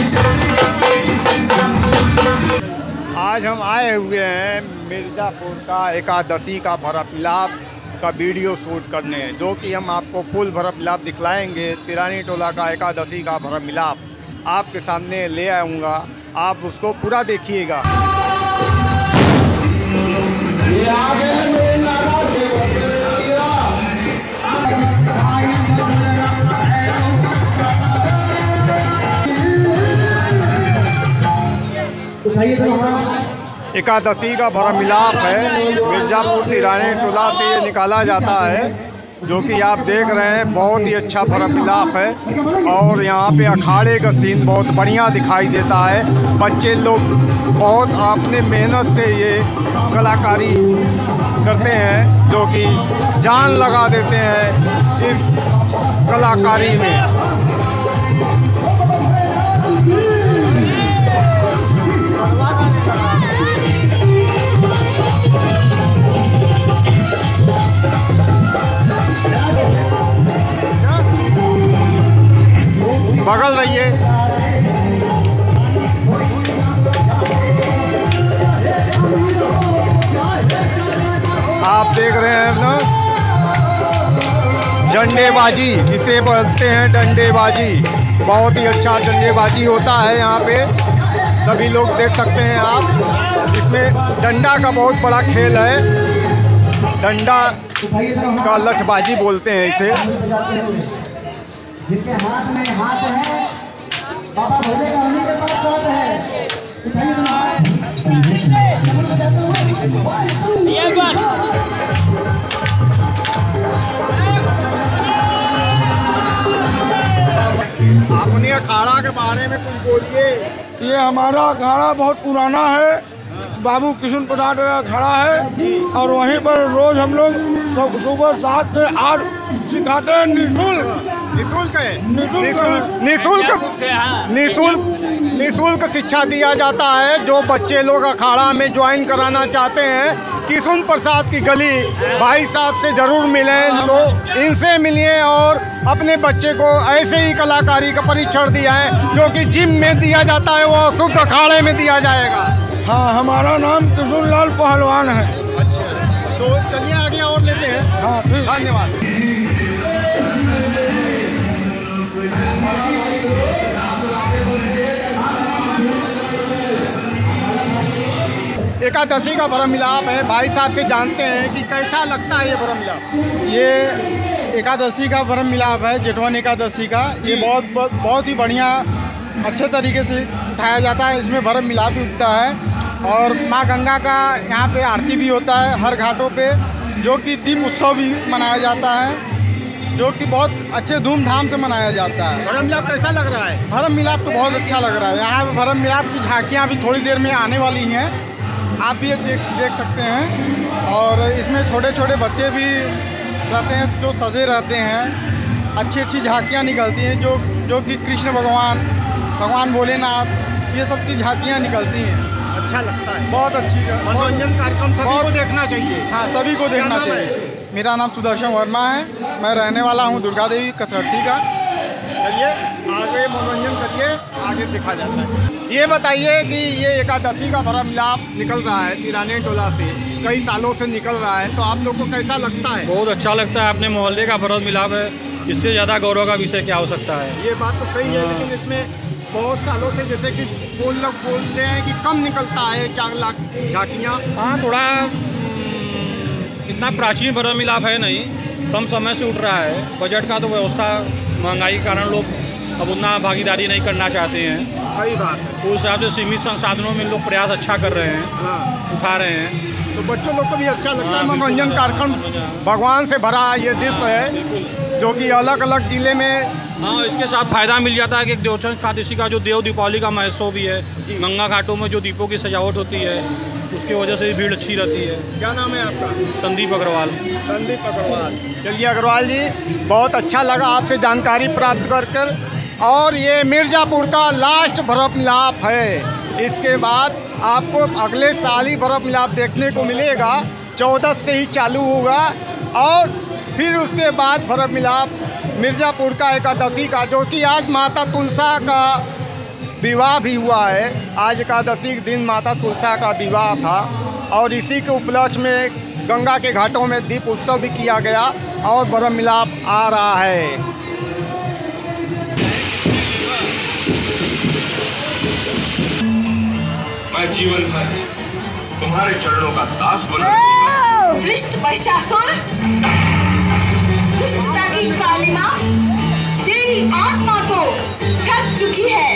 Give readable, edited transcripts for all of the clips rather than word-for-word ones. आज हम आए हुए हैं मिर्ज़ापुर का एकादशी का भरा पिलाप का वीडियो शूट करने, जो कि हम आपको फुल भरा पिलाप दिखलाएंगे। तिरानी टोला का एकादशी का भरा मिलाप आपके सामने ले आऊँगा, आप उसको पूरा देखिएगा। एकादशी का भरा मिलाप है, मिर्ज़ापुर तिरानी टोला से ये निकाला जाता है, जो कि आप देख रहे हैं। बहुत ही अच्छा भरा मिलाप है और यहाँ पे अखाड़े का सीन बहुत बढ़िया दिखाई देता है। बच्चे लोग बहुत अपने मेहनत से ये कलाकारी करते हैं, जो कि जान लगा देते हैं इस कलाकारी में। बगल रहिए, आप देख रहे हैं ना डंडेबाजी, इसे बोलते हैं डंडेबाजी। बहुत ही अच्छा डंडेबाजी होता है यहाँ पे, सभी लोग देख सकते हैं आप। इसमें डंडा का बहुत बड़ा खेल है, डंडा का लठबाजी बोलते हैं इसे। जिनके हाथ में हाथ है, बाबा भोले का उन्हीं के पास हाथ है। आप उन्हीं अखाड़ा के बारे में कुछ बोलिए। ये हमारा अखाड़ा बहुत पुराना है, बाबू किशुन प्रसाद का अखाड़ा है, और वहीं पर रोज हम लोग सुबह 7 से 8 सिखाते हैं। निःशुल्क शिक्षा दिया जाता है। जो बच्चे लोग अखाड़ा में ज्वाइन कराना चाहते हैं, किशुन प्रसाद की गली भाई साहब से जरूर मिलें, तो इनसे मिलिए और अपने बच्चे को ऐसे ही कलाकारी का परीक्षण दिया है, जो कि जिम में दिया जाता है, वो शुद्ध अखाड़े में दिया जाएगा। हाँ, हमारा नाम त्रिजुल लाल पहलवान है। अच्छा, तो चलिए आगे और लेते हैं। हाँ, धन्यवाद। एकादशी का भरा मिलाप है, भाई साहब से जानते हैं कि कैसा लगता है ये भरा मिलाप। ये एकादशी का भरा मिलाप है, जेठवन एकादशी का, ये बहुत ही बढ़िया अच्छे तरीके से उठाया जाता है। इसमें भरा मिलाप भी उठता है और माँ गंगा का यहाँ पे आरती भी होता है हर घाटों पे, जो कि दीप उत्सव भी मनाया जाता है, जो कि बहुत अच्छे धूमधाम से मनाया जाता है। भरा मिलाप कैसा लग रहा है? भरा मिलाप तो बहुत अच्छा लग रहा है। यहाँ पर भरा मिलाप की झांकियाँ भी थोड़ी देर में आने वाली हैं, आप भी देख सकते हैं। और इसमें छोटे छोटे बच्चे भी रहते हैं जो सजे रहते हैं, अच्छी अच्छी झांकियाँ निकलती हैं, जो कि कृष्ण भगवान भोलेनाथ, ये सब की झांकियाँ निकलती हैं। अच्छा लगता है, बहुत अच्छी मनोरंजन कार्यक्रम, सभी को देखना चाहिए। हाँ, सभी को देखना चाहिए। मेरा नाम सुदर्शन वर्मा है, मैं रहने वाला हूँ दुर्गा देवी कसरती का। चलिए आगे मनोरंजन करिए, आगे दिखा जाता है। ये बताइए कि ये एकादशी का भरा मिलाप निकल रहा है तिरानी टोला से, कई सालों से निकल रहा है, तो आप लोग को कैसा लगता है? बहुत अच्छा लगता है, अपने मोहल्ले का भरा मिलाप है, इससे ज़्यादा गौरव का विषय क्या हो सकता है। ये बात तो सही है, लेकिन इसमें बहुत सालों से जैसे कि लोग बोलते हैं कि कम निकलता है 4 लाख झांकियाँ। हाँ, थोड़ा इतना प्राचीन भरा मिलाप है नहीं, कम समय से उठ रहा है। बजट का तो व्यवस्था महंगाई के कारण लोग अब उतना भागीदारी नहीं करना चाहते हैं। सही बात है, उस हिसाब से सीमित संसाधनों में लोग प्रयास अच्छा कर रहे हैं, उठा रहे हैं, तो बच्चों लोग को भी अच्छा लगता है। मनोरंजन कार्यक्रम भगवान से भरा ये दृश्य है, जो कि अलग अलग जिले में। हाँ, इसके साथ फायदा मिल जाता है कि देवचंद एकादशी का जो देव दीपावली का महोत्सव भी है, गंगा घाटों में जो दीपों की सजावट होती है, उसकी वजह से भी भीड़ अच्छी रहती है। क्या नाम है आपका? संदीप अग्रवाल। संदीप अग्रवाल। चलिए अग्रवाल जी, बहुत अच्छा लगा आपसे जानकारी प्राप्त कर कर। और ये मिर्ज़ापुर का लास्ट भरा मिलाप है, इसके बाद आपको अगले साल ही भरा मिलाप देखने को मिलेगा। 14 से ही चालू होगा और फिर उसके बाद भरा मिलाप मिर्ज़ापुर का एकादशी का, जो कि आज माता तुलसा का विवाह भी हुआ है। आज एकादशी के दिन माता तुलसा का विवाह था और इसी के उपलक्ष्य में गंगा के घाटों में दीप उत्सव भी किया गया और बड़ा मिलाप आ रहा है। मैं जीवन भर तुम्हारे चरणों का दास बना रहूंगा। दुष्ट महिषासुर, दुष्टता की कालिमा तेरी आत्मा को ढक चुकी है।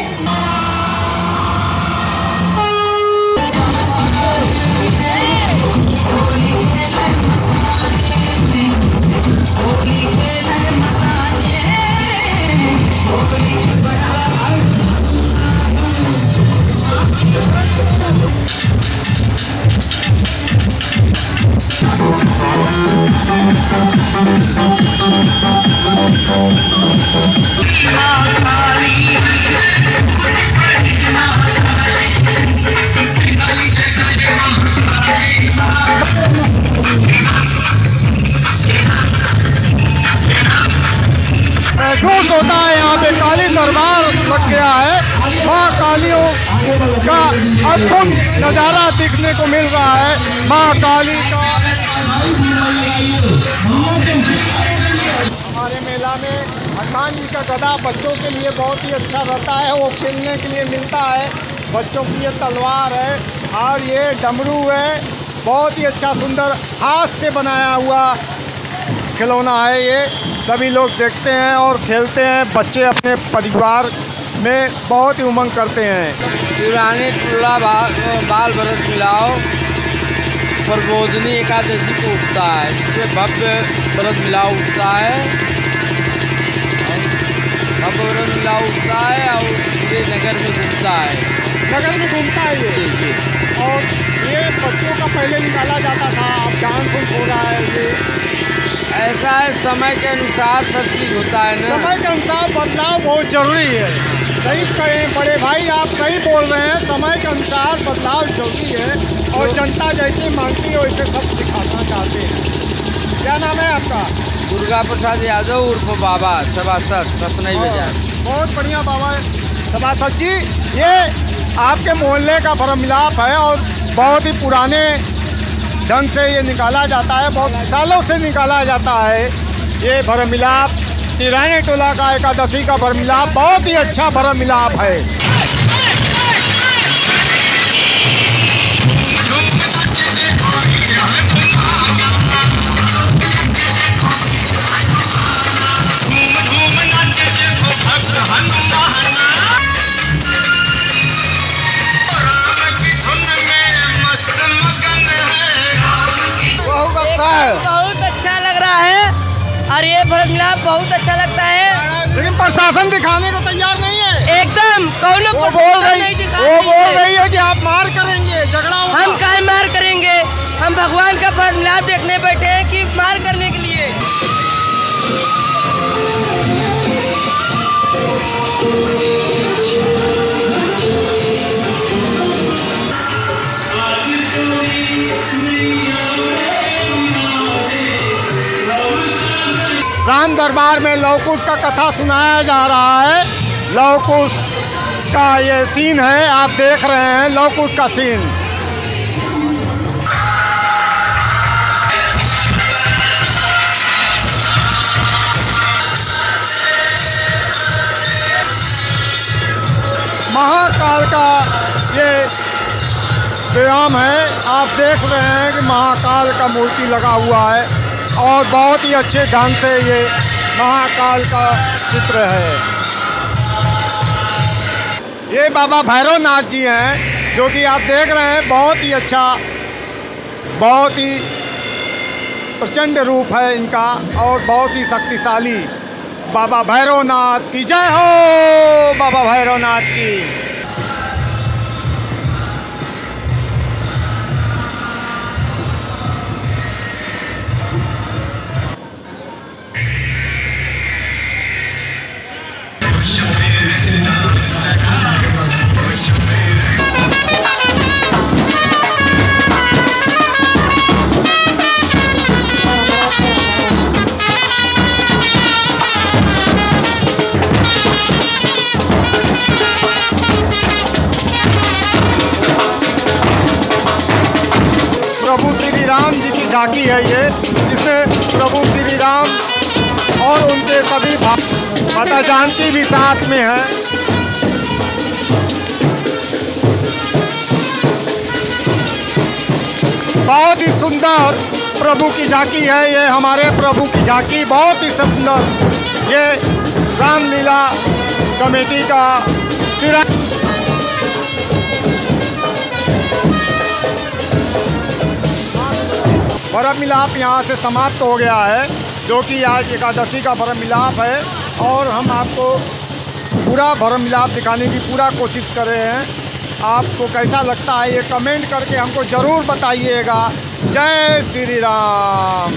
महसूस होता है यहाँ पे काली दरबार लग गया है। माँ कालियों का अद्भुत नज़ारा देखने को मिल रहा है। माँ काली का हमारे मेला में हनुमान जी का गदा बच्चों के लिए बहुत ही अच्छा रहता है, वो खेलने के लिए मिलता है। बच्चों के लिए तलवार है और ये डमरू है, बहुत ही अच्छा सुंदर हाथ से बनाया हुआ खिलौना है। ये सभी लोग देखते हैं और खेलते हैं। बच्चे अपने परिवार में बहुत ही उमंग करते हैं। तिरानी टोला बाल बरस मिलाओ प्रबोधनी एकादशी को उठता है, इसमें भव्य बरस मिलाओ उठता है, भव्य बरस मिलाओ उठता है और पूरे नगर में घूमता है। नगर में घूमता है ये। और ये बच्चों का पहले निकाला जाता था, अब जान खुश हो रहा है। ये ऐसा है, समय के अनुसार सब चीज होता है ना। समय के अनुसार बदलाव बहुत जरूरी है। सही करें बड़े भाई, आप सही बोल रहे हैं। समय के अनुसार बदलाव जरूरी है और जनता जैसे मांगती है वैसे सब दिखाना चाहते हैं। क्या नाम है आपका? दुर्गा प्रसाद यादव उर्फ बाबा सभासद सतनई बाजार। बहुत बढ़िया बाबा सभासद जी, ये आपके मोहल्ले का भरम मिलाप है और बहुत ही पुराने ढंग से ये निकाला जाता है, बहुत सालों से निकाला जाता है। ये भरमिलाप तिरानी टोला का एकादशी का भरमिलाप बहुत ही अच्छा भरमिलाप है। और ये भरत मिलाप बहुत अच्छा लगता है, लेकिन प्रशासन दिखाने को तैयार नहीं है एकदम। कौन वो बोल रही है कि आप मार करेंगे, झगड़ा होगा। हम क्या मार करेंगे, हम भगवान का भरत मिलाप देखने बैठे हैं कि मार करने के लिए। राम दरबार में लवकुश का कथा सुनाया जा रहा है। लवकुश का ये सीन है, आप देख रहे हैं लवकुश का सीन। महाकाल का ये विराम है, आप देख रहे हैं कि महाकाल का मूर्ति लगा हुआ है और बहुत ही अच्छे ढंग से ये महाकाल का चित्र है। ये बाबा भैरवनाथ जी हैं जो कि आप देख रहे हैं, बहुत ही अच्छा, बहुत ही प्रचंड रूप है इनका और बहुत ही शक्तिशाली। बाबा भैरवनाथ की जय हो, बाबा भैरवनाथ की। श्री राम जी की झांकी है ये, जिसमें प्रभु श्री राम और उनके सभी माता जानकी भी साथ में है। बहुत ही सुंदर प्रभु की झांकी है ये, हमारे प्रभु की झांकी बहुत ही सुंदर। ये रामलीला कमेटी का पर्व मिलाप यहाँ से समाप्त हो गया है, जो कि आज एकादशी का पर्व मिलाप है। और हम आपको पूरा पर्व मिलाप दिखाने की पूरा कोशिश कर रहे हैं। आपको कैसा लगता है ये कमेंट करके हमको ज़रूर बताइएगा। जय श्री राम।